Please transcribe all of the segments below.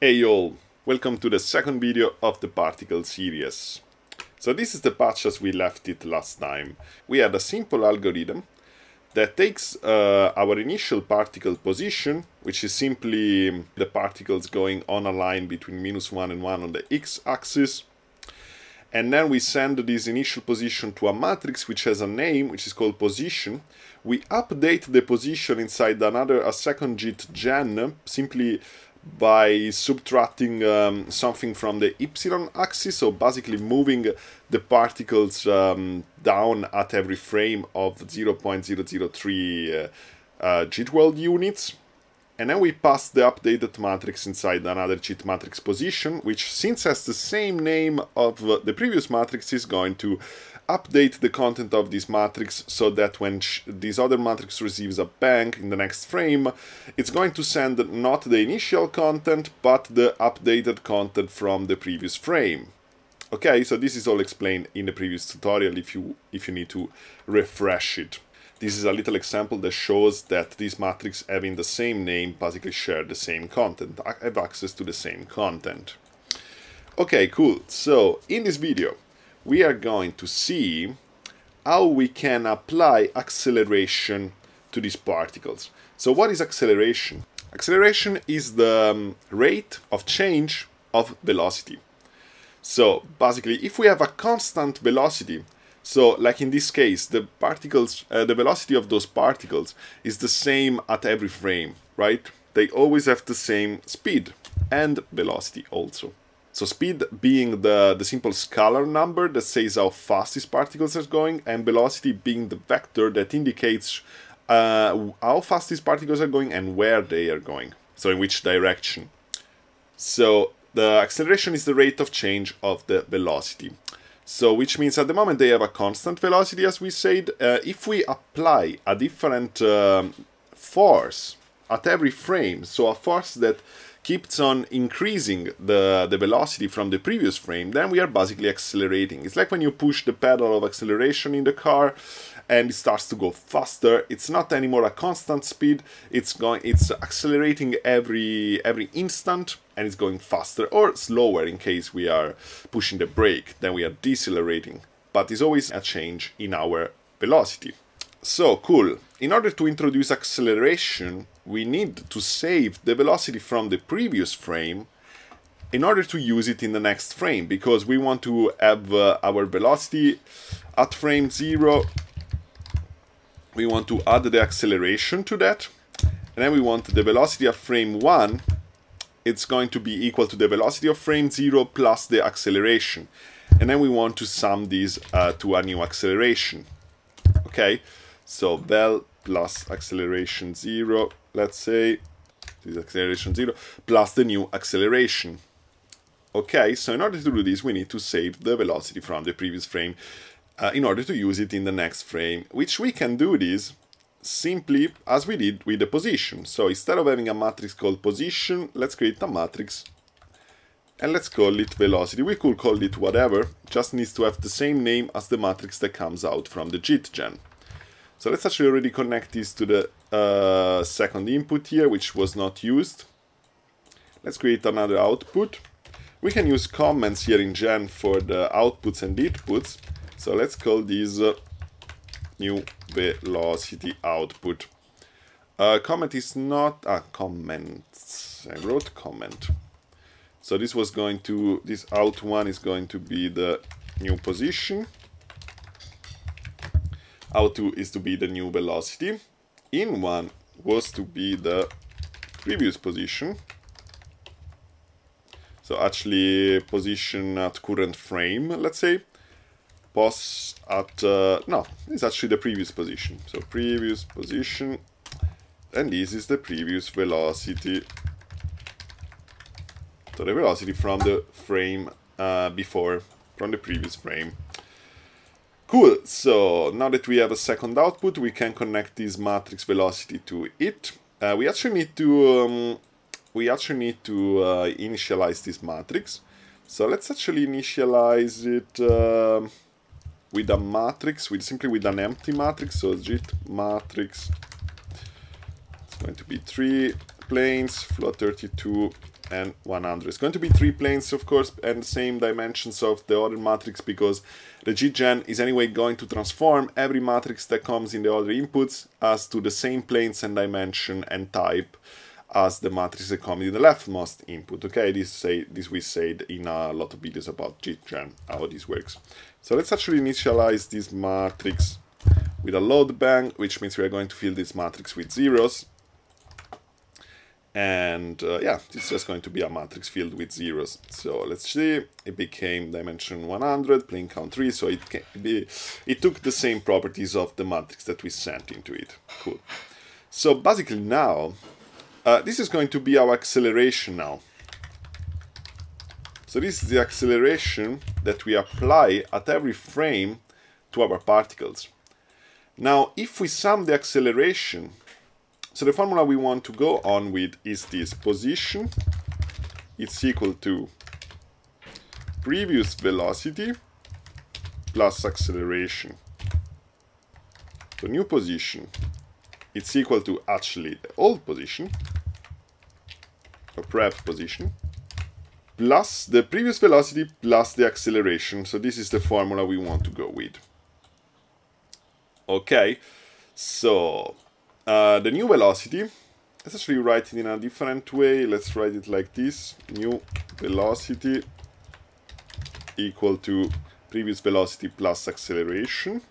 Hey all, welcome to the second video of the particle series. So this is the patch as we left it last time. We had a simple algorithm that takes our initial particle position, which is simply the particles going on a line between -1 and 1 on the x-axis. And then we send this initial position to a matrix which has a name, which is called position. We update the position inside a second JIT gen simply by subtracting something from the y-axis, so basically moving the particles down at every frame of 0.003 JIT world units. And then we pass the updated matrix inside another JIT matrix position, which, since has the same name of the previous matrix, is going to update the content of this matrix so that when this other matrix receives a bang in the next frame, it's going to send not the initial content, but the updated content from the previous frame. Okay, so this is all explained in the previous tutorial if you need to refresh it. This is a little example that shows that these matrices having the same name basically share the same content, have access to the same content. Okay, cool. So in this video, we are going to see how we can apply acceleration to these particles. So what is acceleration? Acceleration is the rate of change of velocity. So basically, if we have a constant velocity, so, like in this case, the particles, the velocity of those particles is the same at every frame, right? They always have the same speed and velocity also. So speed being the simple scalar number that says how fast these particles are going, and velocity being the vector that indicates how fast these particles are going and where they are going, so in which direction. So the acceleration is the rate of change of the velocity. So, which means at the moment they have a constant velocity, as we said. If we apply a different force at every frame, so a force that keeps on increasing the velocity from the previous frame, then we are basically accelerating. It's like when you push the pedal of acceleration in the car and it starts to go faster. It's not anymore a constant speed, it's accelerating every instant, and it's going faster or slower in case we are pushing the brake, then we are decelerating. But it's always a change in our velocity. So, cool. In order to introduce acceleration, we need to save the velocity from the previous frame in order to use it in the next frame, because we want to have our velocity at frame 0. We want to add the acceleration to that, and then we want the velocity at frame 1. It's going to be equal to the velocity of frame 0 plus the acceleration, and then we want to sum these to a new acceleration. Okay, so vel plus acceleration 0, let's say, this is acceleration 0, plus the new acceleration. Okay, so in order to do this, we need to save the velocity from the previous frame in order to use it in the next frame, which we can do this simply as we did with the position. So instead of having a matrix called position, let's create a matrix and let's call it velocity. We could call it whatever, just needs to have the same name as the matrix that comes out from the JIT gen. So let's actually already connect this to the second input here, which was not used. Let's create another output. We can use comments here in gen for the outputs and inputs. So let's call this new velocity output. Comment is not a comments. I wrote comment. So this was going to, this out one is going to be the new position. Out two is to be the new velocity. In one was to be the previous position. So actually position at current frame, let's say. Pos at, no, it's actually the previous position. So previous position, and this is the previous velocity. So the velocity from the frame before, from the previous frame. Cool, so now that we have a second output, we can connect this matrix velocity to it. We actually need to initialize this matrix. So let's actually initialize it with a matrix, with an empty matrix. So JIT matrix It's going to be 3 planes, float 32 and 100. It's going to be 3 planes, of course, and same dimensions of the other matrix, because the G-Gen is anyway going to transform every matrix that comes in the other inputs as to the same planes and dimension and type as the matrix that comes in the leftmost input. Okay, this we said in a lot of videos about Jitter, how this works. So let's actually initialize this matrix with a load bank, which means we are going to fill this matrix with zeros. And yeah, this is just going to be a matrix filled with zeros. So let's see, it became dimension 100, plane count 3, so it took the same properties of the matrix that we sent into it. Cool. So basically now, this is going to be our acceleration now. So this is the acceleration that we apply at every frame to our particles. Now, if we sum the acceleration, so the formula we want to go on with is this: position, it's equal to previous velocity plus acceleration. So new position, it's equal to actually the old position, or prev position, plus the previous velocity plus the acceleration. So this is the formula we want to go with. Okay, so the new velocity, let's actually write it in a different way. Let's write it like this: new velocity equal to previous velocity plus acceleration,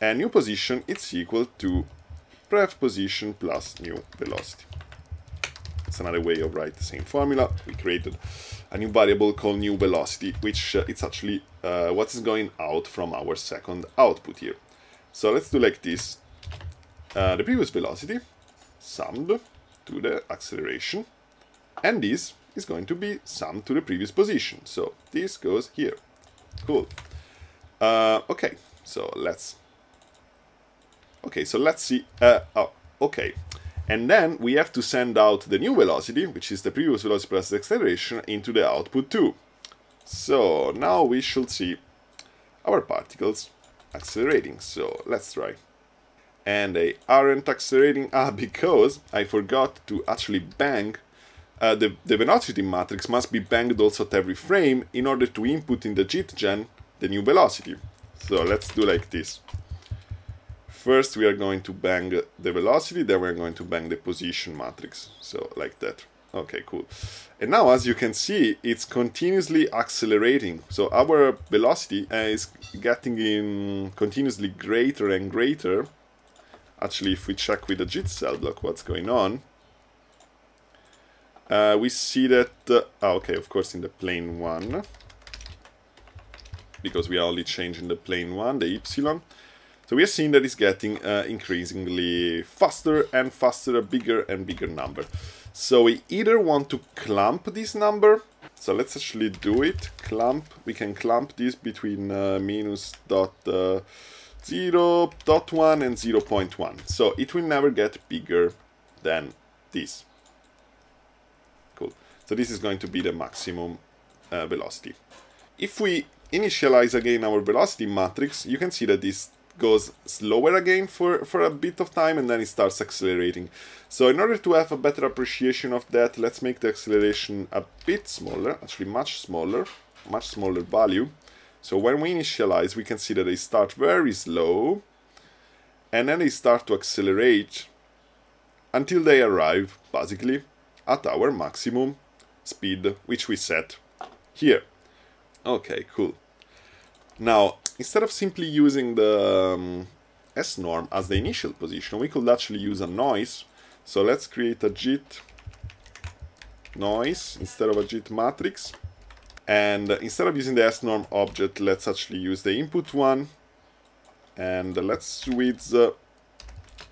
and new position, it's equal to prev position plus new velocity. It's another way of writing the same formula. We created a new variable called new velocity, which it's actually what is going out from our second output here. So let's do like this: the previous velocity summed to the acceleration, and this is going to be summed to the previous position. So this goes here. Cool. Okay, so let's. Okay, so let's see. Oh, okay. And then we have to send out the new velocity, which is the previous velocity plus the acceleration, into the output too. So now we should see our particles accelerating. So let's try. And they aren't accelerating because I forgot to actually bang. The velocity matrix must be banged also at every frame in order to input in the JIT-Gen the new velocity. So let's do like this. First, we are going to bang the velocity, then we are going to bang the position matrix. So, like that. Okay, cool. And now, as you can see, it's continuously accelerating. So, our velocity is getting in continuously greater and greater. Actually, if we check with the JIT cell block what's going on, we see that... okay, of course, in the plane 1, because we are only changing the plane 1, the epsilon. So we are seeing that it's getting increasingly faster and faster, a bigger and bigger number. So we either want to clump this number, so let's actually do it, clump, we can clump this between minus dot 0.1 and 0.1. So it will never get bigger than this. Cool, so this is going to be the maximum velocity. If we initialize again our velocity matrix, you can see that this goes slower again for a bit of time, and then it starts accelerating. So in order to have a better appreciation of that, let's make the acceleration a bit smaller, actually much smaller value. So when we initialize, we can see that they start very slow, and then they start to accelerate until they arrive, basically, at our maximum speed, which we set here. Okay, cool. Now, instead of simply using the S-norm as the initial position, we could actually use a noise. So let's create a JIT noise instead of a JIT matrix. And instead of using the S-norm object, let's actually use the input one. And let's width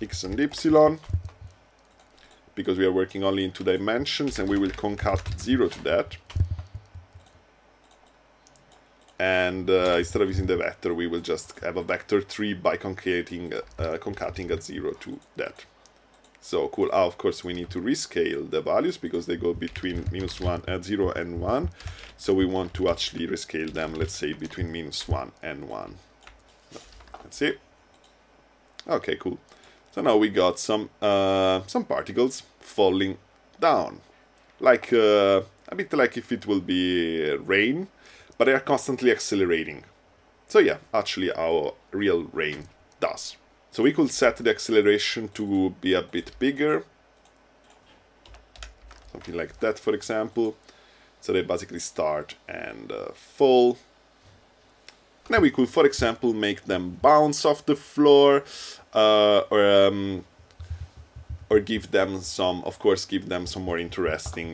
x and epsilon, because we are working only in 2 dimensions, and we will concat 0 to that. And instead of using the vector, we will just have a vector 3 by concatenating a 0 to that. So cool. Ah, of course, we need to rescale the values because they go between minus 1 and 0 and 1. So we want to actually rescale them, let's say, between minus 1 and 1. Let's see. Okay, cool. So now we got some particles falling down, like a bit like if it will be rain, but they are constantly accelerating. So yeah, actually how real rain does. So we could set the acceleration to be a bit bigger, something like that, for example. So they basically start and fall. Now we could, for example, make them bounce off the floor, or give them some, of course, give them some more interesting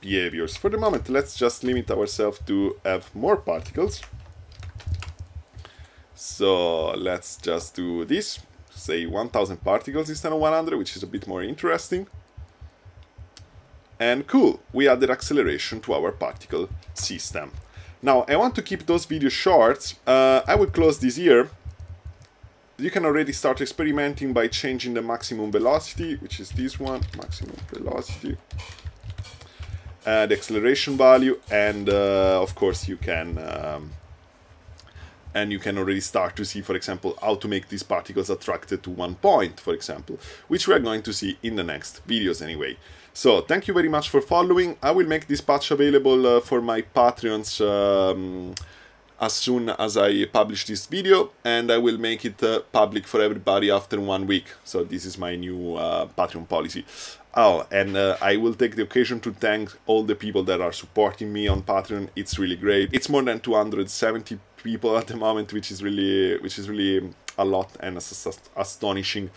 behaviors. For the moment, let's just limit ourselves to have more particles. So let's just do this, say 1000 particles instead of 100, which is a bit more interesting. And cool, we added acceleration to our particle system. Now, I want to keep those videos short. I will close this here. You can already start experimenting by changing the maximum velocity, which is this one, maximum velocity, the acceleration value, and of course you can already start to see, for example, how to make these particles attracted to one point, for example, which we are going to see in the next videos anyway. So thank you very much for following. I will make this patch available for my Patreons as soon as I publish this video, and I will make it public for everybody after 1 week. So this is my new Patreon policy. Oh, and I will take the occasion to thank all the people that are supporting me on Patreon. It's really great. It's more than 270 people at the moment, which is really a lot and astonishing.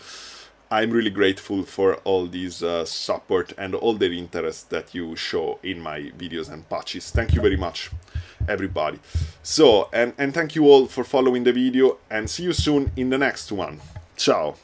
I'm really grateful for all this support and all the interest that you show in my videos and patches. Thank you very much, everybody. So, and thank you all for following the video, and see you soon in the next one. Ciao.